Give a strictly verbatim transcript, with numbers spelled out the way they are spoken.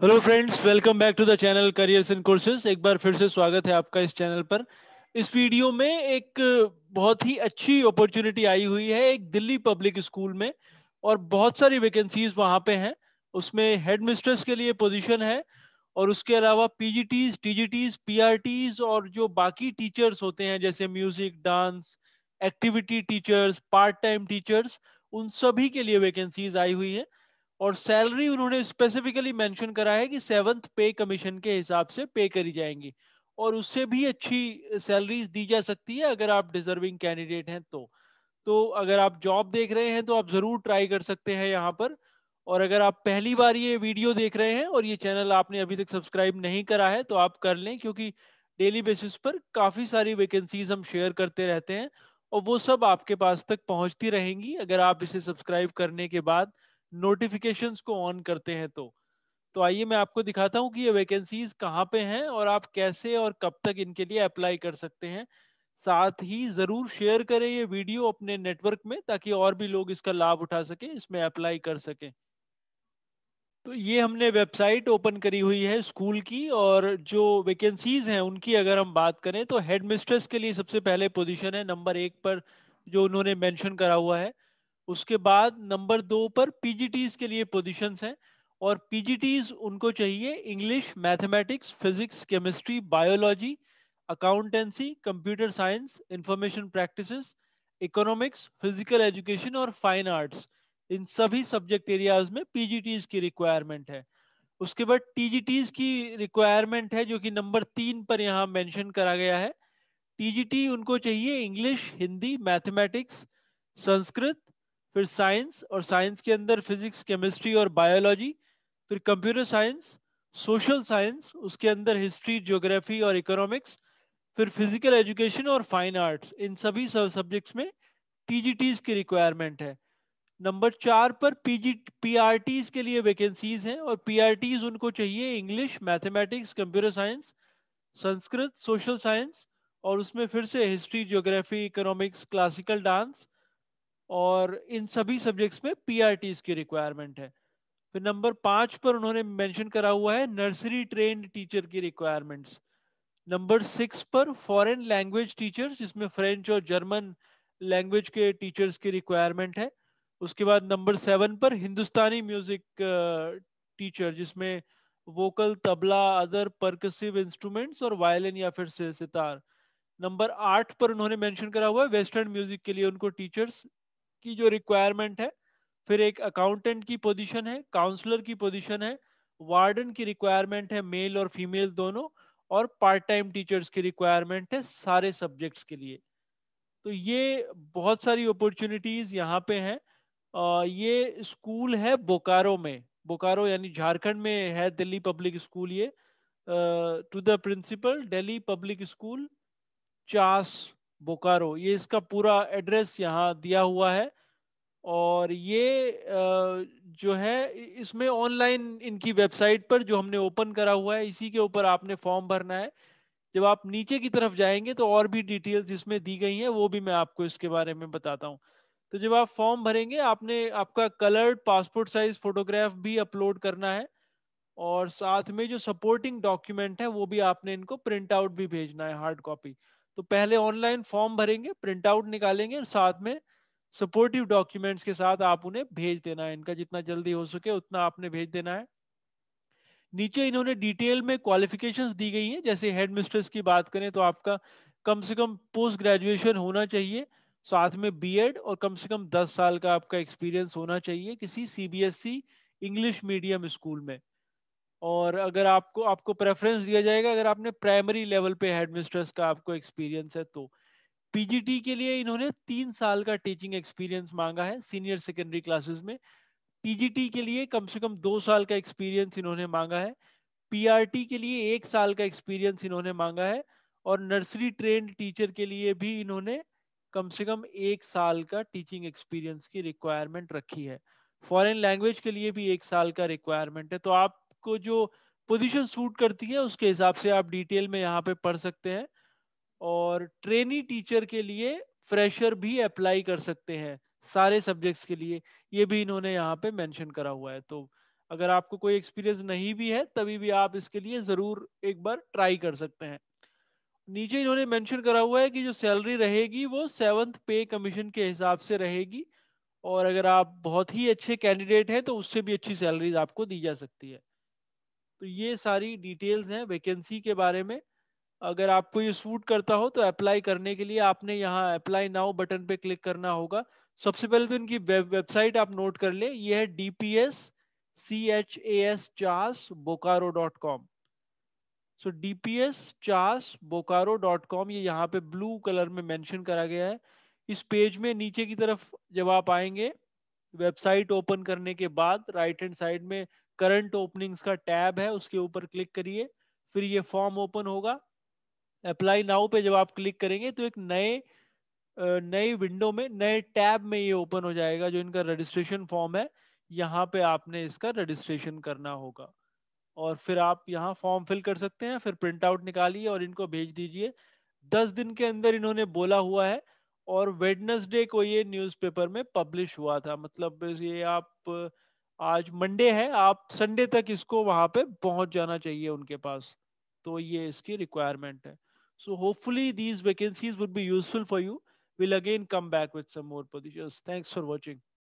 Hello friends, welcome back to the channel careers and courses. एक बार फिर से स्वागत है आपका इस चैनल पर। इस वीडियो में एक बहुत ही अच्छी अपॉर्चुनिटी आई हुई है एक दिल्ली पब्लिक स्कूल में, और बहुत सारी वैकेंसीज वहां पे हैं। उसमें हेड मिस्ट्रेस के लिए पोजीशन है, और उसके अलावा पीजीटीज, टीजीटीज, पीआरटीज और जो बाकी टीचर्स होते हैं जैसे music, dance, activity teachers, part time teachers, उन सभी के लिए वैकेंसीज आई हुई है। और सैलरी उन्होंने स्पेसिफिकली मेंशन करा है कि सेवंथ पे कमीशन के हिसाब से पे करी जाएंगी, और उससे भी अच्छी सैलरीज दी जा सकती है अगर आप डिजर्विंग कैंडिडेट हैं तो। तो अगर आप जॉब देख रहे हैं तो आप जरूर ट्राई कर सकते हैं यहाँ पर। और अगर आप पहली बार ये वीडियो देख रहे हैं और ये चैनल आपने अभी तक सब्सक्राइब नहीं करा है तो आप कर लें, क्योंकि डेली बेसिस पर काफ़ी सारी वैकेंसीज हम शेयर करते रहते हैं और वो सब आपके पास तक पहुँचती रहेंगी अगर आप इसे सब्सक्राइब करने के बाद नोटिफिकेशंस को ऑन करते हैं तो। तो आइए मैं आपको दिखाता हूँ कि ये वैकेंसीज कहाँ पे हैं और आप कैसे और कब तक इनके लिए अप्लाई कर सकते हैं। साथ ही जरूर शेयर करें ये वीडियो अपने नेटवर्क में, ताकि और भी लोग इसका लाभ उठा सके, इसमें अप्लाई कर सके। तो ये हमने वेबसाइट ओपन करी हुई है स्कूल की, और जो वैकेंसीज हैं उनकी अगर हम बात करें तो हेड मिस्ट्रेस के लिए सबसे पहले पोजिशन है नंबर एक पर, जो उन्होंने मेंशन करा हुआ है। उसके बाद नंबर दो पर पीजीटीज के लिए पोजीशंस हैं, और पीजीटीज उनको चाहिए English, mathematics, physics, chemistry, biology, accountancy, computer science, information practices, economics, physical education और फाइन आर्ट्स। इन सभी सब्जेक्ट एरियाज में पीजीटीज की रिक्वायरमेंट है। उसके बाद टीजीटीज की रिक्वायरमेंट है जो कि नंबर तीन पर यहाँ मेंशन करा गया है। टीजीटी उनको चाहिए इंग्लिश, हिंदी, मैथमेटिक्स, संस्कृत, फिर साइंस, और साइंस के अंदर फिजिक्स, केमिस्ट्री और बायोलॉजी, फिर कंप्यूटर साइंस, सोशल साइंस, उसके अंदर हिस्ट्री, ज्योग्राफी और इकोनॉमिक्स, फिर फिजिकल एजुकेशन और फाइन आर्ट्स। इन सभी सब्जेक्ट्स में टीजीटीज की रिक्वायरमेंट है। नंबर चार पर पीजी पीआरटीज के लिए वैकेंसीज हैं, और पीआरटीज उनको चाहिए English, mathematics, computer science, Sanskrit, social science, और उसमें फिर से history, geography, economics, classical dance, और इन सभी सब्जेक्ट्स में पीआरटीज की रिक्वायरमेंट है। फिर नंबर पाँच पर उन्होंने मेंशन करा हुआ है नर्सरी ट्रेन्ड टीचर की रिक्वायरमेंट्स। नंबर सिक्स पर फॉरेन लैंग्वेज टीचर्स, जिसमें फ्रेंच और जर्मन लैंग्वेज के टीचर्स की रिक्वायरमेंट है। उसके बाद नंबर सेवन पर हिंदुस्तानी म्यूजिक टीचर, जिसमें vocal, tabla, other percussive instruments और वायलिन या फिर सितार। नंबर आठ पर उन्होंने मेंशन करा हुआ है वेस्टर्न म्यूजिक के लिए उनको टीचर्स की जो रिक्वायरमेंट है। फिर एक अकाउंटेंट की पोजीशन है, काउंसलर की पोजीशन है, वार्डन की रिक्वायरमेंट है, मेल और फीमेल दोनों, और पार्ट टाइम टीचर्स की रिक्वायरमेंट है सारे सब्जेक्ट्स के लिए। तो ये बहुत सारी अपॉर्चुनिटीज यहाँ पे हैं। ये स्कूल है बोकारो में, बोकारो यानी झारखंड में है दिल्ली पब्लिक स्कूल। ये to the principal Delhi public school Chas Bokaro, ये इसका पूरा एड्रेस यहाँ दिया हुआ है। और ये जो है इसमें ऑनलाइन इनकी वेबसाइट पर जो हमने ओपन करा हुआ है इसी के ऊपर आपने फॉर्म भरना है। जब आप नीचे की तरफ जाएंगे तो और भी डिटेल्स इसमें दी गई हैं, वो भी मैं आपको इसके बारे में बताता हूँ। तो जब आप फॉर्म भरेंगे आपने आपका कलर्ड पासपोर्ट साइज फोटोग्राफ भी अपलोड करना है, और साथ में जो सपोर्टिंग डॉक्यूमेंट है वो भी आपने इनको प्रिंट आउट भी भेजना है, हार्ड कॉपी। तो पहले ऑनलाइन फॉर्म भरेंगे, प्रिंट आउट निकालेंगे, और साथ में सपोर्टिव डॉक्यूमेंट्स के साथ आप उन्हें भेज देना है। इनका जितना जल्दी हो सके उतना आपने भेज देना है। नीचे इन्होंने डिटेल में क्वालिफिकेशंस दी गई हैं। जैसे हेड मिस्ट्रेस की बात करें तो आपका कम से कम पोस्ट ग्रेजुएशन होना चाहिए, साथ में बीएड, और कम से कम दस साल का आपका एक्सपीरियंस होना चाहिए किसी सीबीएसई इंग्लिश मीडियम स्कूल में। और अगर आपको आपको प्रेफरेंस दिया जाएगा अगर आपने प्राइमरी लेवल पे हेड मिस्ट्रेस का आपको एक्सपीरियंस है तो। पीजीटी के लिए इन्होंने तीन साल का टीचिंग एक्सपीरियंस मांगा है सीनियर सेकेंडरी क्लासेस में। टीजीटी के लिए कम से कम दो साल का एक्सपीरियंस इन्होंने मांगा है। पीआरटी के लिए एक साल का एक्सपीरियंस इन्होंने मांगा है, और नर्सरी ट्रेन्ड टीचर के लिए भी इन्होंने कम से कम एक साल का टीचिंग एक्सपीरियंस की रिक्वायरमेंट रखी है। फॉरेन लैंग्वेज के लिए भी एक साल का रिक्वायरमेंट है। तो आप को जो पोजीशन सूट करती है उसके हिसाब से आप डिटेल में यहाँ पे पढ़ सकते हैं। और ट्रेनी टीचर के लिए फ्रेशर भी अप्लाई कर सकते हैं सारे सब्जेक्ट्स के लिए, ये भी इन्होंने यहाँ पे मेंशन करा हुआ है। तो अगर आपको कोई एक्सपीरियंस नहीं भी है तभी भी आप इसके लिए जरूर एक बार ट्राई कर सकते हैं। नीचे इन्होंने मेंशन करा हुआ है कि जो सैलरी रहेगी वो सेवंथ पे कमीशन के हिसाब से रहेगी और अगर आप बहुत ही अच्छे कैंडिडेट हैं तो उससे भी अच्छी सैलरीज आपको दी जा सकती है। तो ये सारी डिटेल्स हैं वैकेंसी के बारे में। अगर आपको ये सूट करता हो तो अप्लाई करने के लिए आपने यहाँ अप्लाई नाउ बटन पे क्लिक करना होगा। सबसे पहले तो इनकी वेबसाइट आप नोट कर ले, ये है D P S Chas Bokaro dot com. So D P S Chas Bokaro dot com ये यहाँ पे ब्लू कलर में मेंशन करा गया है। इस पेज में नीचे की तरफ जब आप आएंगे वेबसाइट ओपन करने के बाद राइट हैंड साइड में करंट ओपनिंग्स का टैब है, उसके ऊपर क्लिक करिए। फिर ये फॉर्म ओपन होगा। अप्लाई नाउ पे जब आप क्लिक करेंगे तो एक नए नए विंडो में नए टैब में ये ओपन हो जाएगा जो इनका रजिस्ट्रेशन फॉर्म है। यहाँ पे आपने इसका रजिस्ट्रेशन करना होगा और फिर आप यहाँ फॉर्म फिल कर सकते हैं। फिर प्रिंट आउट निकालिए और इनको भेज दीजिए। दस दिन के अंदर इन्होंने बोला हुआ है और वेडनेसडे को ये न्यूज़पेपर में पब्लिश हुआ था। मतलब ये आप आज मंडे है, आप संडे तक इसको वहाँ पे पहुँच जाना चाहिए उनके पास। तो ये इसकी रिक्वायरमेंट है। So hopefully these vacancies would be useful for you. We'll again come back with some more positions. Thanks for watching.